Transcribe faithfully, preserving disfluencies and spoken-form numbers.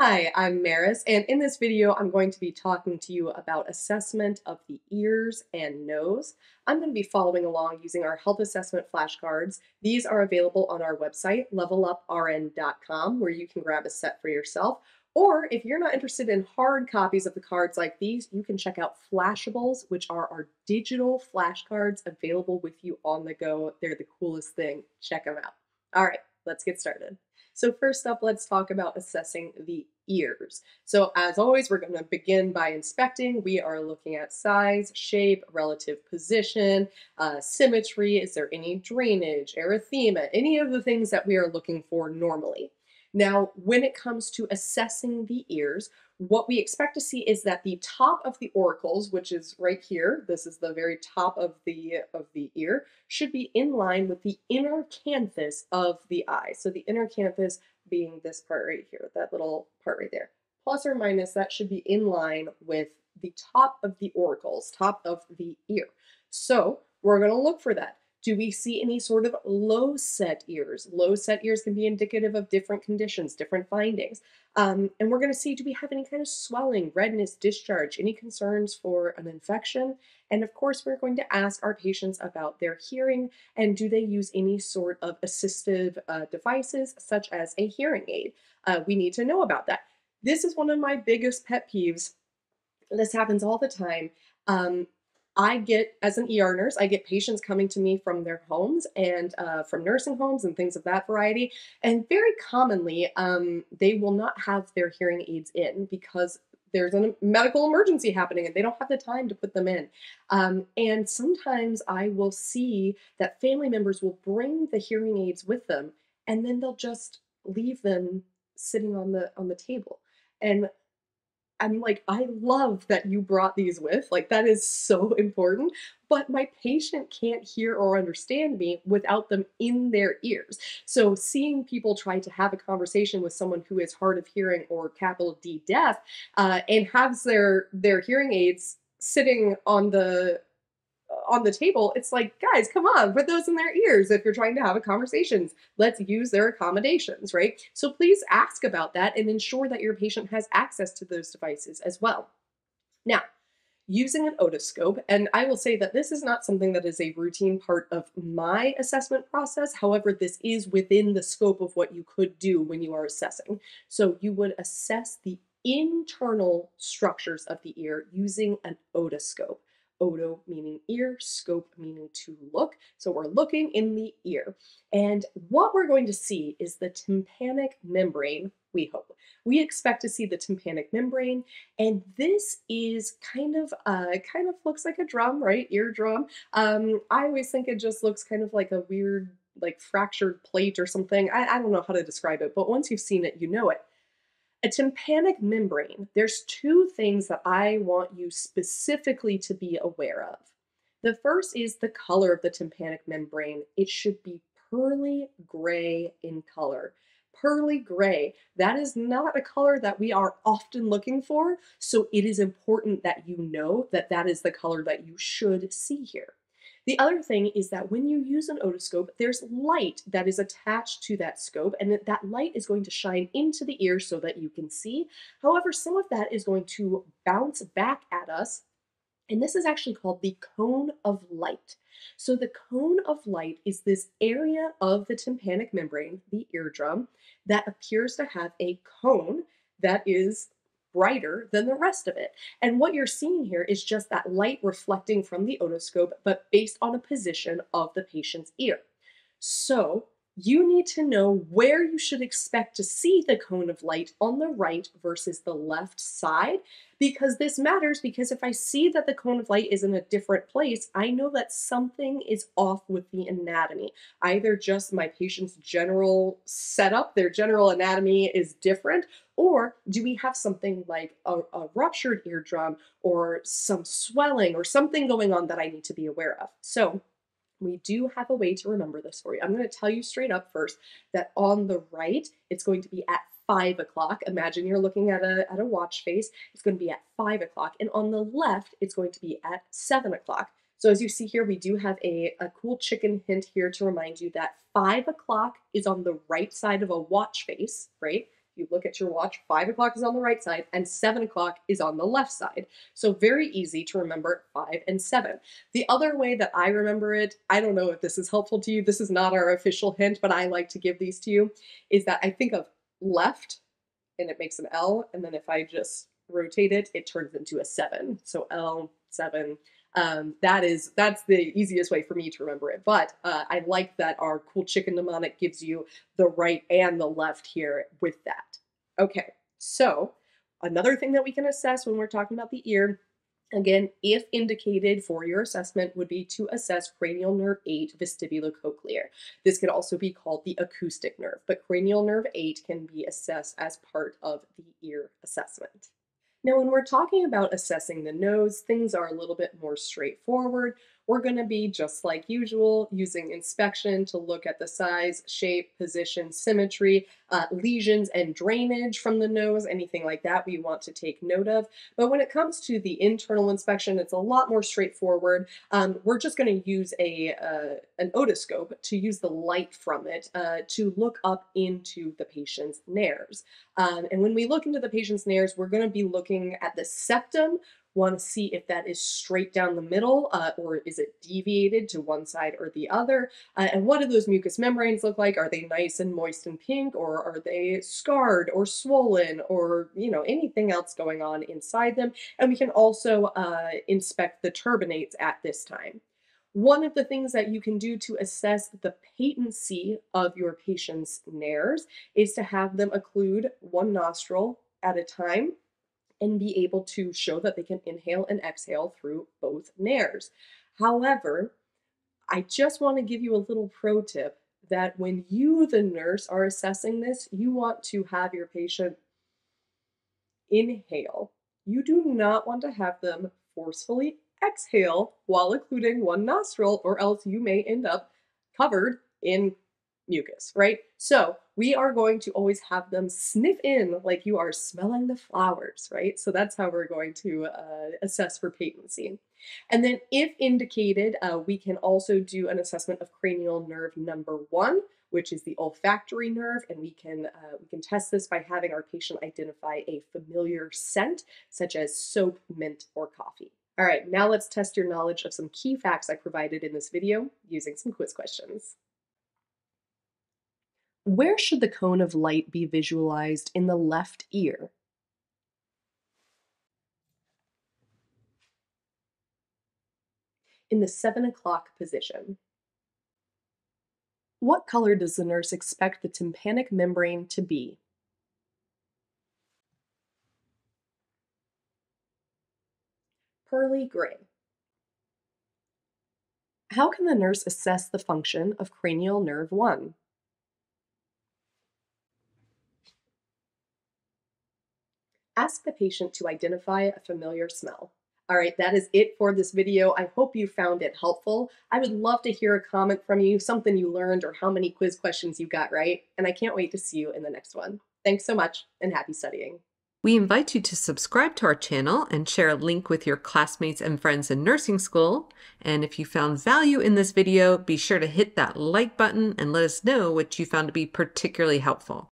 Hi, I'm Nares, and in this video I'm going to be talking to you about assessment of the ears and nose. I'm going to be following along using our health assessment flashcards. These are available on our website, level up R N dot com, where you can grab a set for yourself. Or if you're not interested in hard copies of the cards like these, you can check out Flashables, which are our digital flashcards available with you on the go. They're the coolest thing. Check them out. All right, let's get started. So first up, let's talk about assessing the ears. So as always, we're going to begin by inspecting. We are looking at size, shape, relative position, uh, symmetry. Is there any drainage, erythema, any of the things that we are looking for normally? Now, when it comes to assessing the ears, what we expect to see is that the top of the auricles, which is right here, this is the very top of the, of the ear, should be in line with the inner canthus of the eye. So the inner canthus being this part right here, that little part right there. Plus or minus, that should be in line with the top of the auricles, top of the ear. So we're going to look for that. Do we see any sort of low set ears? Low set ears can be indicative of different conditions, different findings. Um, and we're going to see, do we have any kind of swelling, redness, discharge, any concerns for an infection? And of course, we're going to ask our patients about their hearing and do they use any sort of assistive uh, devices such as a hearing aid? Uh, we need to know about that. This is one of my biggest pet peeves. This happens all the time. Um, I get, as an E R nurse, I get patients coming to me from their homes and uh, from nursing homes and things of that variety. And very commonly, um, they will not have their hearing aids in because there's a medical emergency happening and they don't have the time to put them in. Um, and sometimes I will see that family members will bring the hearing aids with them and then they'll just leave them sitting on the, on the table. And I'm like, I love that you brought these with, like that is so important, but my patient can't hear or understand me without them in their ears. So seeing people try to have a conversation with someone who is hard of hearing or capital D deaf uh, and has their, their hearing aids sitting on the, on the table, it's like, guys, come on, put those in their ears if you're trying to have a conversation. Let's use their accommodations, right? So please ask about that and ensure that your patient has access to those devices as well. Now, using an otoscope, and I will say that this is not something that is a routine part of my assessment process. However, this is within the scope of what you could do when you are assessing. So you would assess the internal structures of the ear using an otoscope. Oto meaning ear, scope meaning to look. So we're looking in the ear. And what we're going to see is the tympanic membrane, we hope. We expect to see the tympanic membrane. And this is kind of, uh, kind of looks like a drum, right? Eardrum. Um, I always think it just looks kind of like a weird, like fractured plate or something. I, I don't know how to describe it, but once you've seen it, you know it. A tympanic membrane, there's two things that I want you specifically to be aware of. The first is the color of the tympanic membrane. It should be pearly gray in color. Pearly gray, that is not a color that we are often looking for, so it is important that you know that that is the color that you should see here. The other thing is that when you use an otoscope, there's light that is attached to that scope, and that, that light is going to shine into the ear so that you can see. However, some of that is going to bounce back at us, and this is actually called the cone of light. So the cone of light is this area of the tympanic membrane, the eardrum, that appears to have a cone that is brighter than the rest of it. And what you're seeing here is just that light reflecting from the otoscope, but based on a position of the patient's ear. So you need to know where you should expect to see the cone of light on the right versus the left side, because this matters, because if I see that the cone of light is in a different place, I know that something is off with the anatomy. Either just my patient's general setup, their general anatomy is different, or do we have something like a, a ruptured eardrum or some swelling or something going on that I need to be aware of? So we do have a way to remember this for you. I'm going to tell you straight up first that on the right, it's going to be at five o'clock. Imagine you're looking at a, at a watch face. It's going to be at five o'clock. And on the left, it's going to be at seven o'clock. So as you see here, we do have a, a cool chicken hint here to remind you that five o'clock is on the right side of a watch face, right? you look at your watch, five o'clock is on the right side and seven o'clock is on the left side. So very easy to remember five and seven. The other way that I remember it, I don't know if this is helpful to you, this is not our official hint, but I like to give these to you, is that I think of left and it makes an L, and then if I just rotate it, it turns into a seven. So L, seven. Um, that is, that's the easiest way for me to remember it. But uh, I like that our cool chicken mnemonic gives you the right and the left here with that. Okay, so another thing that we can assess when we're talking about the ear, again, if indicated for your assessment, would be to assess cranial nerve eight, vestibulocochlear. This could also be called the acoustic nerve, but cranial nerve eight can be assessed as part of the ear assessment. Now, when we're talking about assessing the nose, things are a little bit more straightforward. We're going to be, just like usual, using inspection to look at the size, shape, position, symmetry, uh, lesions and drainage from the nose, anything like that we want to take note of. But when it comes to the internal inspection, it's a lot more straightforward. Um, we're just going to use a uh, an otoscope to use the light from it uh, to look up into the patient's nares. Um, and when we look into the patient's nares, we're going to be looking at the septum. Want to see if that is straight down the middle uh, or is it deviated to one side or the other? Uh, and what do those mucous membranes look like? Are they nice and moist and pink, or are they scarred or swollen, or, you know, anything else going on inside them? And we can also uh, inspect the turbinates at this time. One of the things that you can do to assess the patency of your patient's nares is to have them occlude one nostril at a time and be able to show that they can inhale and exhale through both nares. However, I just want to give you a little pro tip that when you, the nurse, are assessing this, you want to have your patient inhale. You do not want to have them forcefully exhale while occluding one nostril, or else you may end up covered in mucus, right? So we are going to always have them sniff in like you are smelling the flowers, right? So that's how we're going to uh, assess for patency. And then if indicated, uh, we can also do an assessment of cranial nerve number one, which is the olfactory nerve, and we can uh, we can test this by having our patient identify a familiar scent, such as soap, mint, or coffee. All right, now let's test your knowledge of some key facts I provided in this video using some quiz questions. Where should the cone of light be visualized in the left ear? In the seven o'clock position. What color does the nurse expect the tympanic membrane to be? Pearly gray. How can the nurse assess the function of cranial nerve one? Ask the patient to identify a familiar smell. All right, that is it for this video. I hope you found it helpful. I would love to hear a comment from you, something you learned, or how many quiz questions you got right. And I can't wait to see you in the next one. Thanks so much, and happy studying. We invite you to subscribe to our channel and share a link with your classmates and friends in nursing school. And if you found value in this video, be sure to hit that like button and let us know what you found to be particularly helpful.